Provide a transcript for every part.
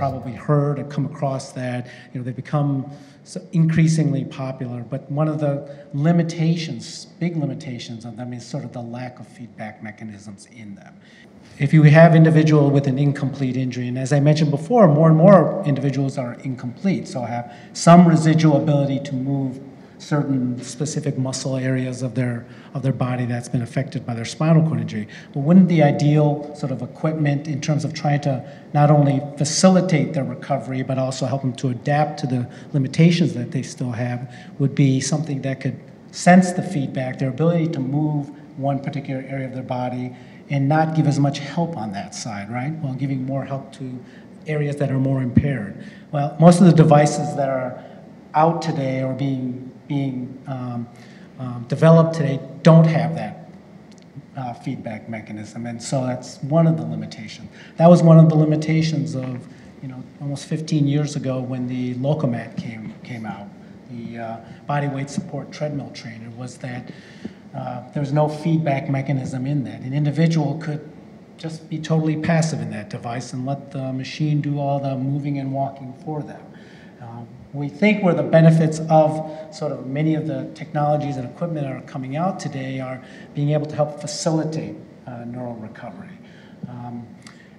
probably heard or come across that. You know, they've become so increasingly popular, but one of the limitations, big limitations of them is sort of the lack of feedback mechanisms in them. If you have individual with an incomplete injury, and as I mentioned before, more and more individuals are incomplete, so have some residual ability to move certain specific muscle areas of their body that's been affected by their spinal cord injury. But wouldn't the ideal sort of equipment in terms of trying to not only facilitate their recovery but also help them to adapt to the limitations that they still have would be something that could sense the feedback, their ability to move one particular area of their body and not give as much help on that side, right? While giving more help to areas that are more impaired. Well, most of the devices that are out today or being developed today don't have that feedback mechanism, and so that's one of the limitations. That was one of the limitations of, you know, almost 15 years ago when the Lokomat came out, the body weight support treadmill trainer, was that there was no feedback mechanism in that. An individual could just be totally passive in that device and let the machine do all the moving and walking for them. We think where the benefits of sort of many of the technologies and equipment that are coming out today are being able to help facilitate neural recovery,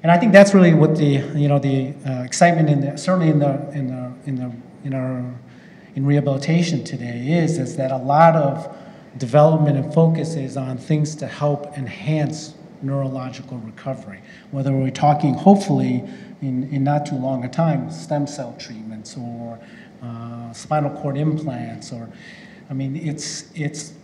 and I think that's really what the, you know, the excitement in the, certainly in rehabilitation today is that a lot of development and focus is on things to help enhance neurological recovery, whether we're talking hopefully in not too long a time stem cell treatments or spinal cord implants, or I mean it's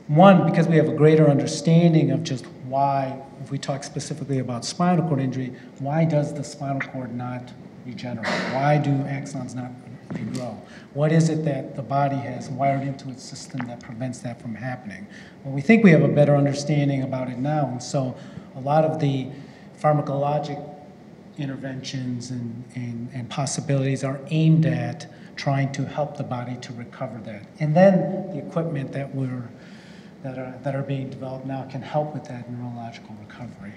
one, because we have a greater understanding of just why, if we talk specifically about spinal cord injury, why does the spinal cord not regenerate? Why do axons not regrow? What is it that the body has wired into its system that prevents that from happening? Well, we think we have a better understanding about it now, and so a lot of the pharmacologic interventions and possibilities are aimed at trying to help the body to recover that. And then the equipment that are being developed now can help with that neurological recovery.